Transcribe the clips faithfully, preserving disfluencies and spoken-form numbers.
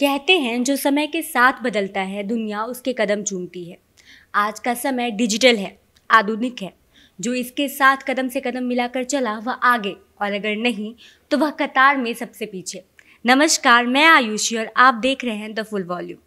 कहते हैं जो समय के साथ बदलता है दुनिया उसके कदम चूमती है। आज का समय डिजिटल है, आधुनिक है। जो इसके साथ कदम से कदम मिलाकर चला वह आगे, और अगर नहीं तो वह कतार में सबसे पीछे। नमस्कार, मैं आयुषी और आप देख रहे हैं द फुल वॉल्यूम।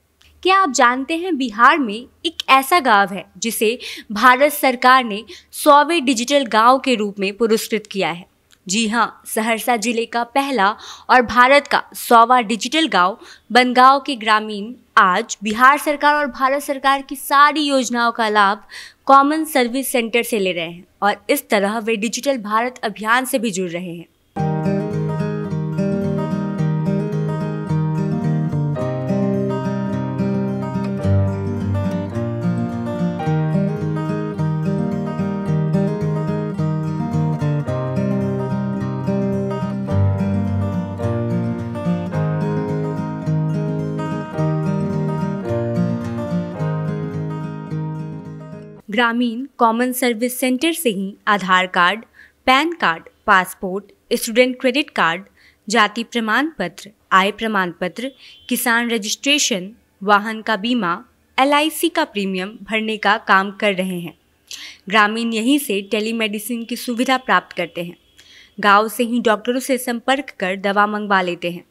क्या आप जानते हैं बिहार में एक ऐसा गांव है जिसे भारत सरकार ने सौवें डिजिटल गांव के रूप में पुरस्कृत किया है? जी हां, सहरसा जिले का पहला और भारत का सौवां डिजिटल गांव बनगांव के ग्रामीण आज बिहार सरकार और भारत सरकार की सारी योजनाओं का लाभ कॉमन सर्विस सेंटर से ले रहे हैं और इस तरह वे डिजिटल भारत अभियान से भी जुड़ रहे हैं। ग्रामीण कॉमन सर्विस सेंटर से ही Aadhaar card, PAN card, passport, student credit card, जाति प्रमाण पत्र, आय प्रमाण पत्र, किसान रजिस्ट्रेशन, वाहन का बीमा, एल आई सी का प्रीमियम भरने का काम कर रहे हैं। ग्रामीण यहीं से टेलीमेडिसिन की सुविधा प्राप्त करते हैं। गांव से ही डॉक्टरों से संपर्क कर दवा मंगवा लेते हैं।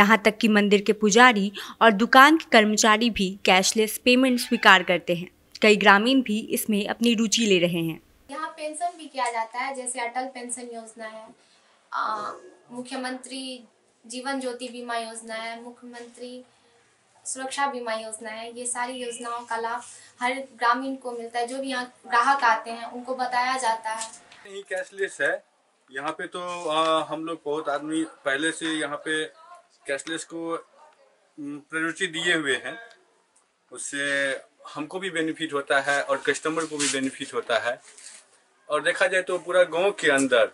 यहाँ तक कि मंदिर के पुजारी और दुकान के कर्मचारी भी कैशलेस पेमेंट स्वीकार करते हैं। कई ग्रामीण भी इसमें अपनी रुचि ले रहे हैं। यहाँ पेंशन भी किया जाता है, जैसे अटल पेंशन योजना है, मुख्यमंत्री जीवन ज्योति बीमा योजना है, मुख्यमंत्री सुरक्षा बीमा योजना है। ये सारी योजनाओं का लाभ हर ग्रामीण को मिलता है। जो भी यहाँ ग्राहक आते हैं उनको बताया जाता है। नहीं, कैशलेस है यहाँ पे तो आ, हम लोग बहुत आदमी पहले से यहाँ पे कैशलेस को प्रायोरिटी दिए हुए हैं। उससे हमको भी बेनिफिट होता है और कस्टमर को भी बेनिफिट होता है। और देखा जाए तो पूरा गांव के अंदर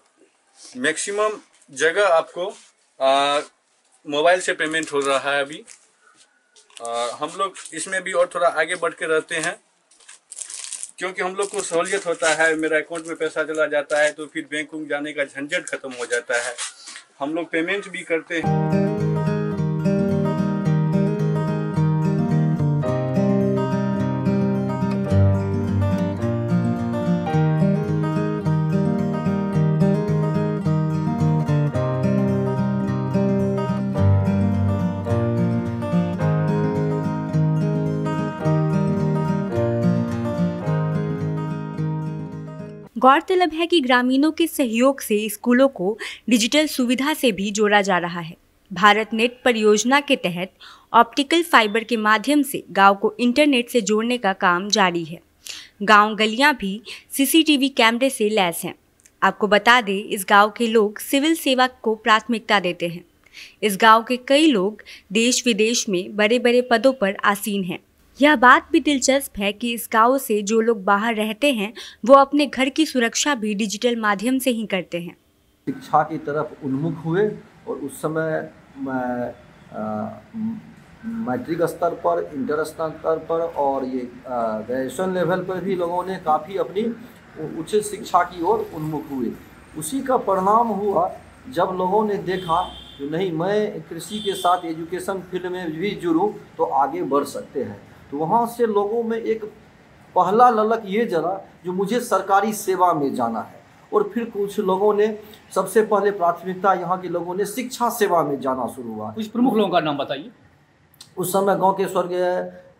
मैक्सिमम जगह आपको मोबाइल से पेमेंट हो रहा है अभी। आ, हम लोग इसमें भी और थोड़ा आगे बढ़ के रहते हैं क्योंकि हम लोग को सहूलियत होता है। मेरा अकाउंट में पैसा चला जाता है तो फिर बैंक में जाने का झंझट खत्म हो जाता है। हम लोग पेमेंट भी करते हैं। गौरतलब है कि ग्रामीणों के सहयोग से स्कूलों को डिजिटल सुविधा से भी जोड़ा जा रहा है। भारत नेट परियोजना के तहत ऑप्टिकल फाइबर के माध्यम से गांव को इंटरनेट से जोड़ने का काम जारी है। गांव गलियां भी सी सी टी वी कैमरे से लैस हैं। आपको बता दें, इस गांव के लोग सिविल सेवा को प्राथमिकता देते हैं। इस गाँव के कई लोग देश विदेश में बड़े बड़े पदों पर आसीन हैं। यह बात भी दिलचस्प है कि इस गांव से जो लोग बाहर रहते हैं वो अपने घर की सुरक्षा भी डिजिटल माध्यम से ही करते हैं। शिक्षा की तरफ उन्मुख हुए और उस समय मैट्रिक स्तर पर, इंटर स्तर पर और ये ग्रेजुएशन लेवल पर भी लोगों ने काफ़ी अपनी उच्च शिक्षा की ओर उन्मुख हुए। उसी का परिणाम हुआ जब लोगों ने देखा कि नहीं, मैं कृषि के साथ एजुकेशन फील्ड में भी जुड़ूँ तो आगे बढ़ सकते हैं। तो वहाँ से लोगों में एक पहला ललक ये जला जो मुझे सरकारी सेवा में जाना है। और फिर कुछ लोगों ने सबसे पहले प्राथमिकता यहाँ के लोगों ने शिक्षा सेवा में जाना शुरू हुआ। कुछ प्रमुख लोगों का नाम बताइए। उस समय गांव के स्वर्गीय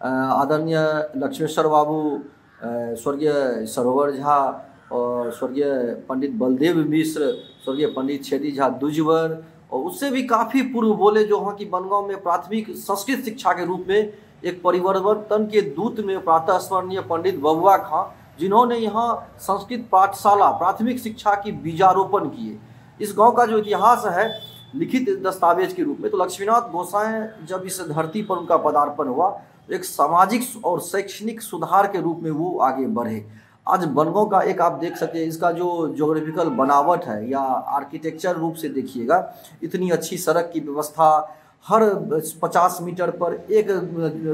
आदरणीय लक्ष्मेश्वर बाबू, स्वर्गीय सरोवर झा और स्वर्गीय पंडित बलदेव मिश्र, स्वर्गीय पंडित छेदी झा दुजवर और उससे भी काफ़ी पूर्व बोले जो वहाँ की बनगांव में प्राथमिक संस्कृत शिक्षा के रूप में एक परिवर्तन के दूत में प्रातः स्मरणीय पंडित बबुआ खां, जिन्होंने यहाँ संस्कृत पाठशाला प्राथमिक शिक्षा की बीजारोपण किए। इस गांव का जो इतिहास है लिखित दस्तावेज के रूप में, तो लक्ष्मीनाथ गोसाईं जब इस धरती पर उनका पदार्पण हुआ एक सामाजिक और शैक्षणिक सुधार के रूप में वो आगे बढ़े। आज बनगांव का एक आप देख सकते हैं, इसका जो ज्योग्राफिकल बनावट है या आर्किटेक्चर रूप से देखिएगा, इतनी अच्छी सड़क की व्यवस्था हर पचास मीटर पर एक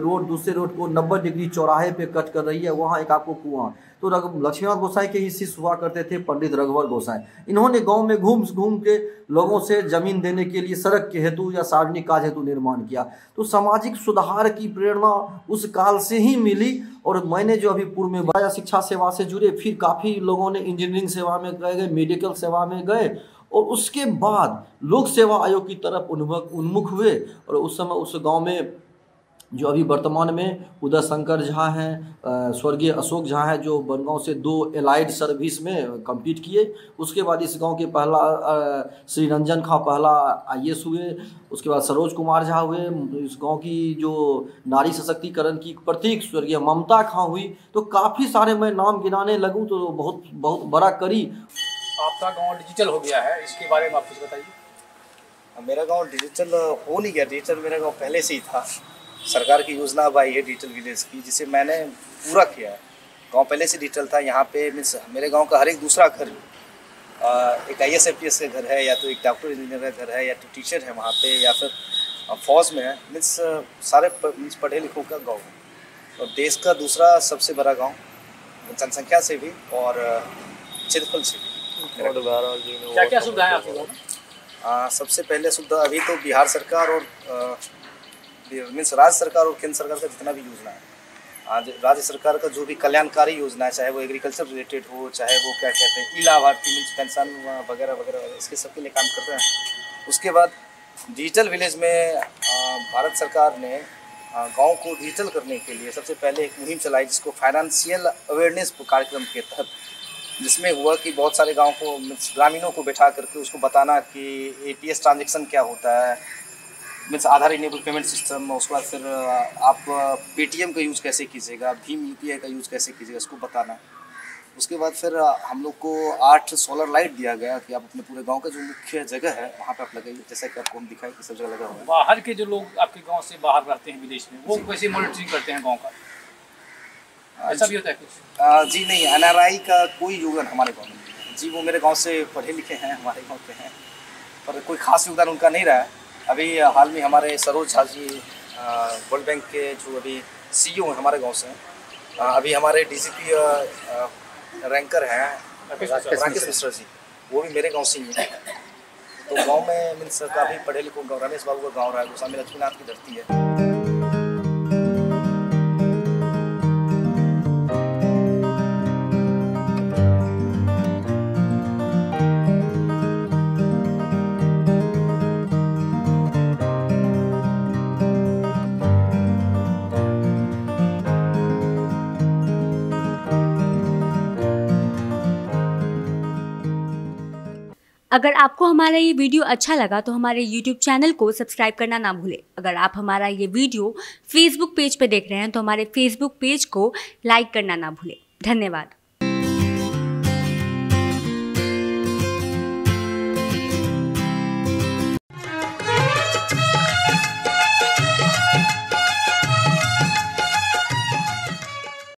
रोड दूसरे रोड को नब्बे डिग्री चौराहे पे कट कर रही है, वहाँ एक आपको कुआं। तो लक्ष्मीनाथ गोसाई के ही शिष्य हुआ करते थे पंडित रघुवर गोसाई। इन्होंने गांव में घूम घूम के लोगों से जमीन देने के लिए सड़क के हेतु या सार्वजनिक कार्य हेतु निर्माण किया। तो सामाजिक सुधार की प्रेरणा उस काल से ही मिली। और मैंने जो अभी पूर्व में बताया, शिक्षा सेवा से जुड़े, फिर काफ़ी लोगों ने इंजीनियरिंग सेवा में गए, मेडिकल सेवा में गए, और उसके बाद लोक सेवा आयोग की तरफ उन्मुख हुए। और उस समय उस गांव में जो अभी वर्तमान में उदय शंकर झा हैं, स्वर्गीय अशोक झा हैं, जो बनगांव से दो एलाइड सर्विस में कम्पीट किए। उसके बाद इस गांव के पहला श्री रंजन खां पहला आई ए एस हुए। उसके बाद सरोज कुमार झा हुए। इस गांव की जो नारी सशक्तिकरण की प्रतीक स्वर्गीय ममता खां हुई। तो काफ़ी सारे मैं नाम गिनाने लगूँ तो बहुत बहुत बड़ा करी। आपका गाँव डिजिटल हो गया है, इसके बारे में आप कुछ बताइए। मेरा गाँव डिजिटल हो नहीं गया, डिजिटल मेरा गाँव पहले से ही था। सरकार की योजना अब आई है डिजिटल विलेज की, जिसे मैंने पूरा किया है। गांव पहले से डिजिटल था। यहाँ पे मीन्स मेरे गांव का हर एक दूसरा घर एक I A S F P S का घर है, या तो एक डॉक्टर इंजीनियर का घर है, या तो टीचर है वहाँ पे, या फिर फौज में है। मीन्स सारे मीन्स पढ़े लिखों का गांव है, और देश का दूसरा सबसे बड़ा गाँव जनसंख्या से भी और क्षेत्रफल से भी। क्या क्या सुविधा है आपके गाँव में? सबसे पहले सुविधा अभी तो बिहार सरकार और मीन्स राज्य सरकार और केंद्र सरकार का जितना भी योजना है, आज राज्य सरकार का जो भी कल्याणकारी योजना है, चाहे वो एग्रीकल्चर रिलेटेड हो, चाहे वो क्या कहते हैं ई लाभार्थी मीन्स पेंशन वगैरह वगैरह, इसके सबके लिए काम करते हैं। उसके बाद डिजिटल विलेज में भारत सरकार ने गांव को डिजिटल करने के लिए सबसे पहले एक मुहिम चलाई, जिसको फाइनेंशियल अवेयरनेस कार्यक्रम के तहत, जिसमें हुआ कि बहुत सारे गाँव को मीन्स ग्रामीणों को बैठा करके उसको बताना कि ए पी एस ट्रांजेक्शन क्या होता है, means Aadhaar enable payment system. उसके बाद फिर आप पेटीएम का यूज़ कैसे कीजिएगा, भीम यू पी आई का यूज़ कैसे कीजिएगा, इसको बताना। उसके बाद फिर हम लोग को आठ सोलर लाइट दिया गया कि आप अपने पूरे गांव का जो मुख्य जगह है वहाँ पे आप लगाइए, जैसा कि आपको हम दिखाए कि सब जगह लगा हुआ है। बाहर के जो लोग आपके गाँव से बाहर रहते हैं विदेश में, वो कैसे मॉनिटरिंग करते हैं गाँव का? ऐसा भी होता है कुछ? जी नहीं, एन आर आई का कोई योगदान हमारे गाँव में जी, वो मेरे गाँव से पढ़े लिखे हैं, हमारे गाँव के हैं, पर कोई खास योगदान उनका नहीं रहा है। अभी हाल में हमारे सरोज झा जी वर्ल्ड बैंक के जो अभी सी ई ओ हैं, हमारे गांव से हैं। अभी हमारे डी जी पी रैंकर हैं राकेश मिश्रा जी, वो भी मेरे गांव से ही हैं। तो गांव में मीन्स काफ़ी पढ़े लिखो गाँव, रमेश बाबू का गाँव रहा है, गोस्वामी लक्ष्मीनाथ की धरती है। अगर आपको हमारा ये वीडियो अच्छा लगा तो हमारे यूट्यूब चैनल को सब्सक्राइब करना ना भूलें। अगर आप हमारा ये वीडियो फेसबुक पेज पर देख रहे हैं तो हमारे फेसबुक पेज को लाइक करना ना भूलें। धन्यवाद।